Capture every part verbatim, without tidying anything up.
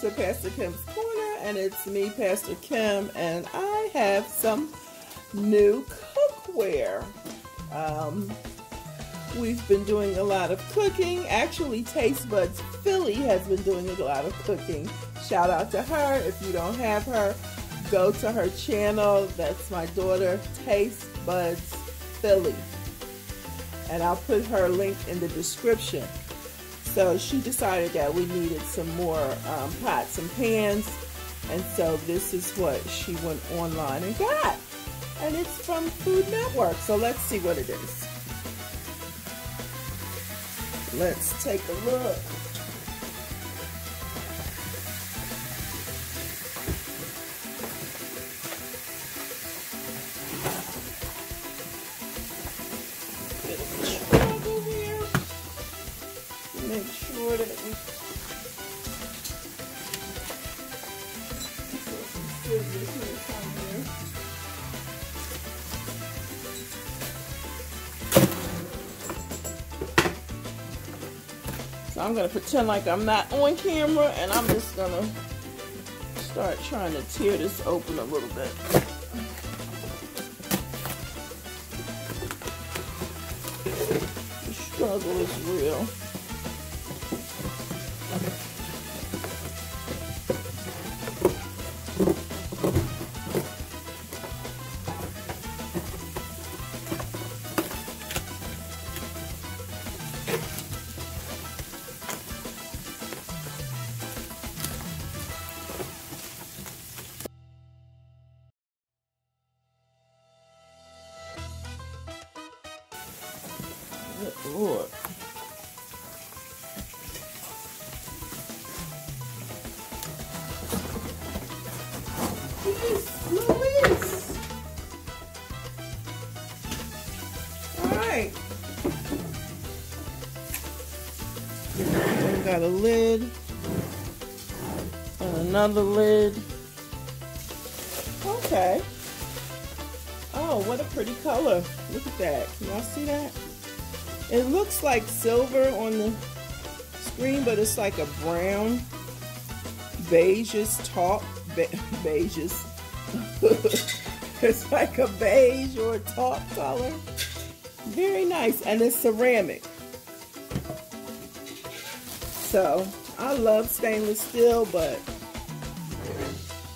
to Pastor Kim's Corner, and it's me, Pastor Kim, and I have some new cookware. Um, we've been doing a lot of cooking. Actually, Taste Buds Philly has been doing a lot of cooking. Shout out to her. If you don't have her, go to her channel. That's my daughter, Taste Buds Philly. And I'll put her link in the description. So she decided that we needed some more um, pots and pans, and so this is what she went online and got. And it's from Food Network, so let's see what it is. Let's take a look. Make sure that we So I'm gonna pretend like I'm not on camera, and I'm just gonna start trying to tear this open a little bit. The struggle is real. Good Lord. Jeez Louise. All right. I've got a lid and another lid. Okay. Oh, what a pretty color. Look at that. Can y'all see that? It looks like silver on the screen, but it's like a brown, beigeous taupe, be beigeous. It's like a beige or a taupe color. Very nice, and it's ceramic. So I love stainless steel, but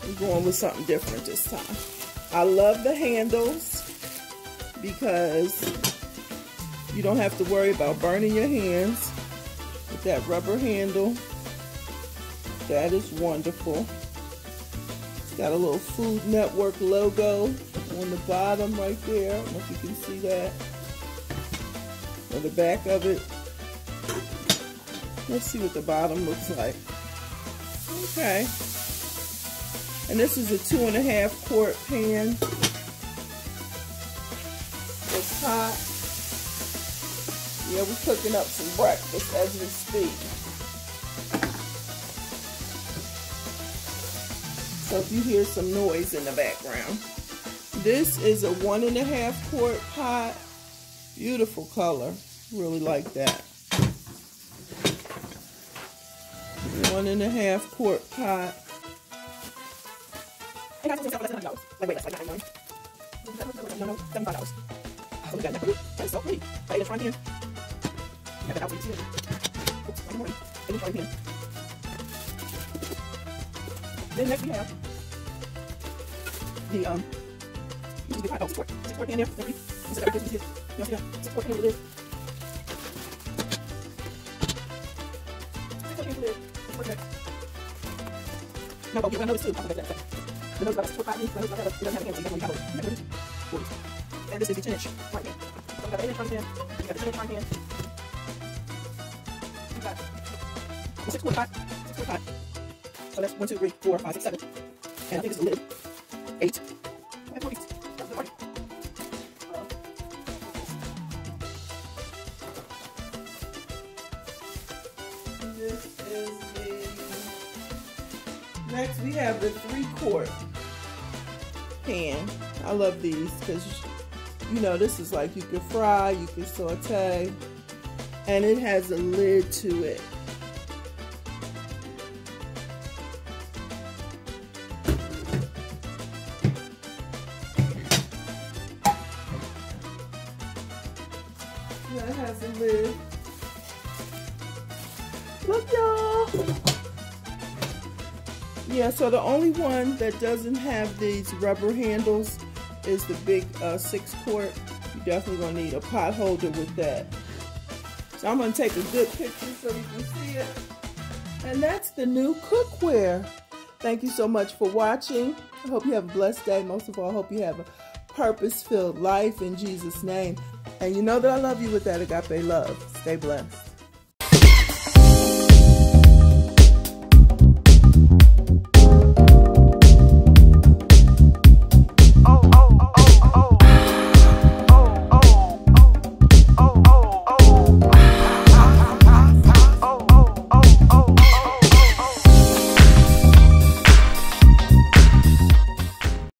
I'm going with something different this time. I love the handles because you don't have to worry about burning your hands with that rubber handle. That is wonderful. It's got a little Food Network logo on the bottom right there. I don't know if you can see that. On the back of it. Let's see what the bottom looks like. Okay. And this is a two and a half quart pan. It's hot. Yeah, we're cooking up some breakfast as we speak. So if you hear some noise in the background. This is a one and a half quart pot. Beautiful color. Really like that. One and a half quart pot. Then next we have the um used to be oh, six quart, six quart pan there. Then we use that everything you see that six quart pan with lid. Six quart pan with lid. Six quart pan. No, but you gotta notice too. I'll go back to that. The nose about six foot five inches. The nose about that. It doesn't have a handle, so you gotta hold it. Forty. And this is the ten inch right here. So we got the eight inch front pan. We got the ten inch front pan. We got the six quart pot. Six quart pot. So that's one, two, three, four, five, six, seven. And I think it's a lid. Eight. I have four pieces. That's the party. This is the... Next we have the three quart pan. I love these because, you know, this is like you can fry, you can saute, and it has a lid to it. this. Look, y'all. Yeah, so the only one that doesn't have these rubber handles is the big uh, six quart. You're definitely gonna need a pot holder with that. So I'm gonna take a good picture so you can see it. And that's the new cookware. Thank you so much for watching. I hope you have a blessed day. Most of all, I hope you have a purpose-filled life in Jesus' name. And you know that I love you with that agape love. Stay blessed.